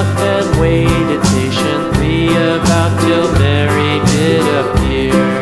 out and waited patiently about till Mary did appear.